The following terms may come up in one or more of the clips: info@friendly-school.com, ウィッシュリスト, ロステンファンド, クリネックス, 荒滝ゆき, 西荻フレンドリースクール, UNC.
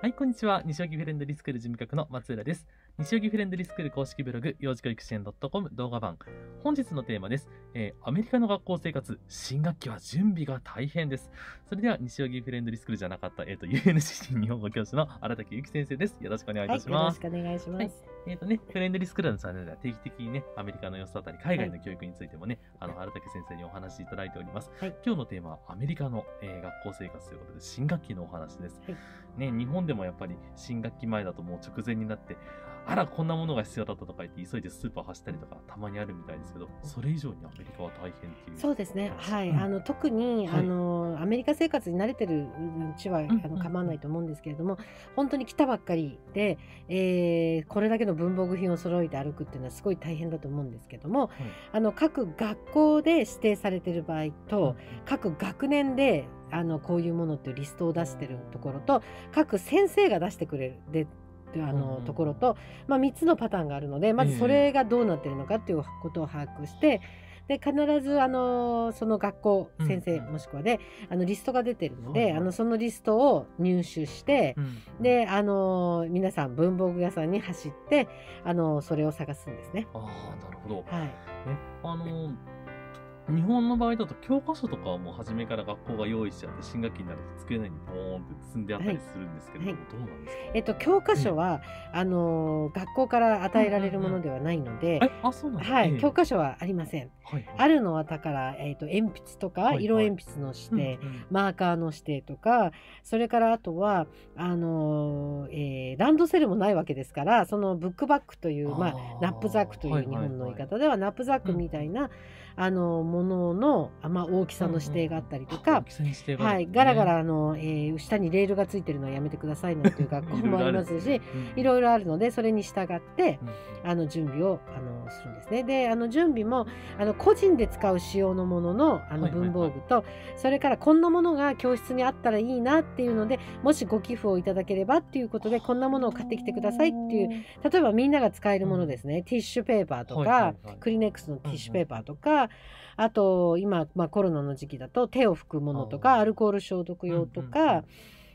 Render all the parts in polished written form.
はい、こんにちは。西荻フレンドリースクール事務局の松浦です。西荻フレンドリースクール公式ブログ、幼児教育支援 .com 動画版。本日のテーマです、アメリカの学校生活、新学期は準備が大変です。それでは、西荻フレンドリースクールじゃなかった、UNC 日本語教師の荒滝ゆき先生です。よろしくお願いいたします。はい、よろしくお願いします。はい、フレンドリースクールのチャンネルでは定期的にね、アメリカの様子だったり、海外の教育についてもね、荒滝先生にお話しいただいております。はい、今日のテーマは、アメリカの、学校生活ということで、新学期のお話です。はい、ね、日本でもやっぱり新学期前だともう直前になって、あらこんなものが必要だったとか言って急いでスーパー走ったりとかたまにあるみたいですけど、それ以上にアメリカは大変っていう。そうですね、はい、特に、はい、アメリカ生活に慣れてるうちは構わないと思うんですけれども、本当に来たばっかりで、これだけの文房具品を揃えて歩くっていうのはすごい大変だと思うんですけども、はい、各学校で指定されてる場合と、各学年でこういうものっていうリストを出してるところと、各先生が出してくれるところと、まあ、3つのパターンがあるので、まずそれがどうなってるのかっていうことを把握して。で必ずその学校先生もしくはで、リストが出てるので、そのリストを入手して、で皆さん文房具屋さんに走ってそれを探すんですね。あー、なるほど。はい、日本の場合だと教科書とかはもう初めから学校が用意しちゃって新学期になると机にボーンって積んであったりするんですけど、どうなんですか？教科書は、学校から与えられるものではないので、はい、教科書はありません。あるのはだから、鉛筆とか色鉛筆の指定、マーカーの指定とか、それからあとはランドセルもないわけですから、そのブックバッグというナップザックという日本の言い方ではナップザックみたいなものの大きさの指定があったりとか、ガラガラ下にレールがついてるのはやめてくださいなんていう学校もありますし、いろいろあるので、それに従って準備をするんですね。で準備も個人で使う仕様のものの文房具と、それからこんなものが教室にあったらいいなっていうので、もしご寄付をいただければっていうことでこんなものを買ってきてくださいっていう、例えばみんなが使えるものですね、ティッシュペーパーとかクリネックスのティッシュペーパーとか、あと今、コロナの時期だと手を拭くものとかアルコール消毒用とか、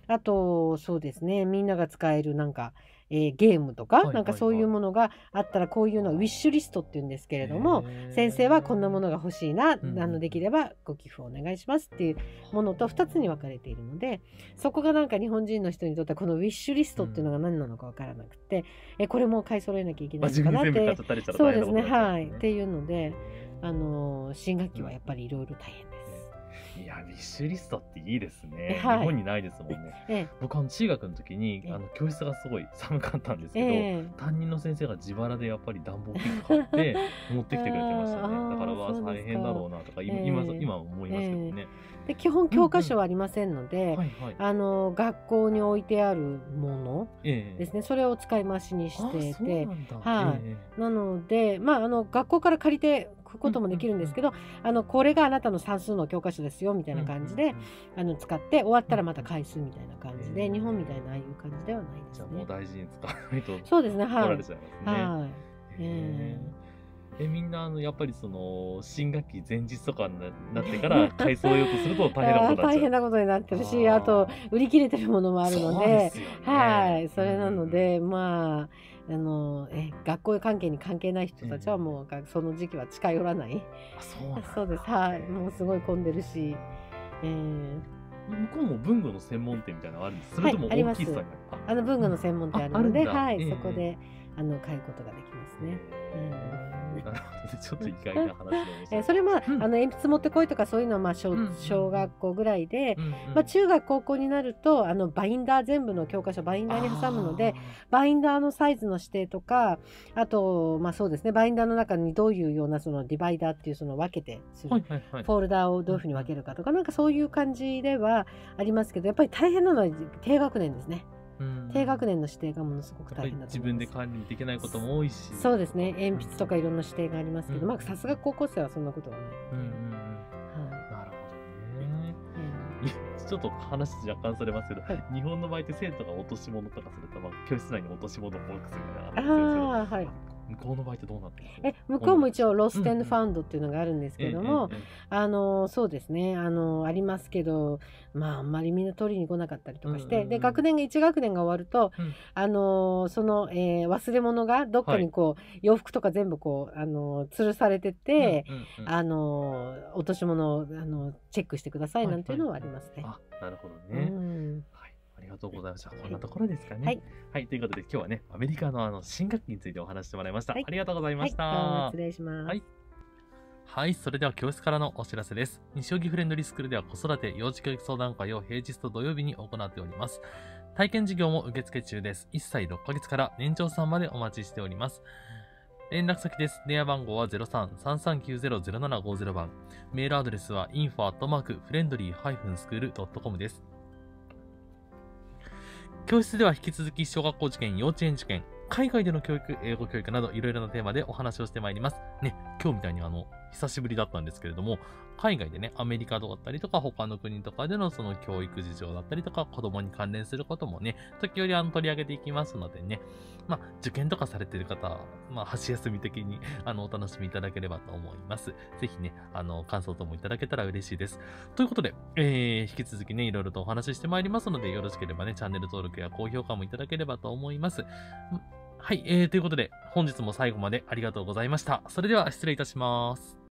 あとそうですね、みんなが使えるなんかゲームとか、なんかそういうものがあったら、こういうのはウィッシュリストっていうんですけれども、先生はこんなものが欲しいな、できればご寄付をお願いしますっていうものと2つに分かれているので、そこがなんか日本人の人にとってはこのウィッシュリストっていうのが何なのか分からなくて、これも買い揃えなきゃいけないのかなって、そうですね、はい、っていうので新学期はやっぱりいろいろ大変です。いや、ウィッシュリストっていいですね。はい、日本にないですもんね。僕中学の時に教室がすごい寒かったんですけど、担任の先生が自腹でやっぱり暖房器具買って持ってきてくれてましたね。だからは大変だろうなとか、今は思いますけどね。で基本教科書はありませんので、学校に置いてあるものですね、それを使い回しにしていて、なので学校から借りてこともできるんですけど、これがあなたの算数の教科書ですよみたいな感じで使って、終わったらまた返すみたいな感じで、日本みたいなああいう感じではないですね。じゃあもう大事に使わないと取られちゃいますね。みんなやっぱりその新学期前日とかになってから買い揃えようとすると大変なことになってるし、あと売り切れてるものもあるので、それなので学校関係に関係ない人たちはもうその時期は近寄らない。そうです、はい、もうすごい混んでるし、向こうも文具の専門店みたいなのあるんです？それとも大きいサイズ？文具の専門店あるので、はい、そこで買うことができますね。ちょっと意外な話でそれも鉛筆持ってこいとか、そういうのは小学校ぐらいで、中学高校になるとバインダー、全部の教科書バインダーに挟むので、バインダーのサイズの指定とか、あとそうですね、バインダーの中にどういうようなそのディバイダーっていう、その分けてするフォルダーをどういうふうに分けるかとか、なんかそういう感じではありますけど、やっぱり大変なのは低学年ですね。低学年の指定がものすごく大変だと思います。自分で管理できないことも多いし、そうですね、鉛筆とかいろんな指定がありますけど、さすが高校生はそんなことはない。なるほどね。ちょっと話若干それますけど、日本の場合って生徒が落とし物とかすると、教室内に落とし物ボックスみたいなのがあるんですよ。向こうの場合ってどうなってるんですか？向こうも一応ロステンファンドっていうのがあるんですけども、そうですね、ありますけど、まああんまりみんな取りに来なかったりとかして、で学年が1学年が終わると、その、忘れ物がどっかにこう、洋服とか全部こう、吊るされてて、落とし物をチェックしてくださいなんていうのはありますね。なるほどね。ありがとうございました。こんなところですかね。はい、ということで今日はね、アメリカの新学期についてお話してもらいました。ありがとうございました。失礼します。はい、それでは教室からのお知らせです。西荻フレンドリースクールでは子育て・幼児教育相談会を平日と土曜日に行っております。体験授業も受付中です。1歳6ヶ月から年長さんまでお待ちしております。連絡先です。電話番号は 03-3390-0750 番。メールアドレスは info@friendly-school.com です。教室では引き続き小学校受験、幼稚園受験、海外での教育、英語教育などいろいろなテーマでお話をしてまいります。ね、今日みたいに久しぶりだったんですけれども、海外でね、アメリカだったりとか他の国とかでのその教育事情だったりとか子供に関連することもね、時折取り上げていきますのでね、まあ受験とかされている方、まあ箸休み的にお楽しみいただければと思います。ぜひね、感想ともいただけたら嬉しいです。ということで、引き続きね、いろいろとお話ししてまいりますので、よろしければね、チャンネル登録や高評価もいただければと思います。はい、ということで、本日も最後までありがとうございました。それでは失礼いたします。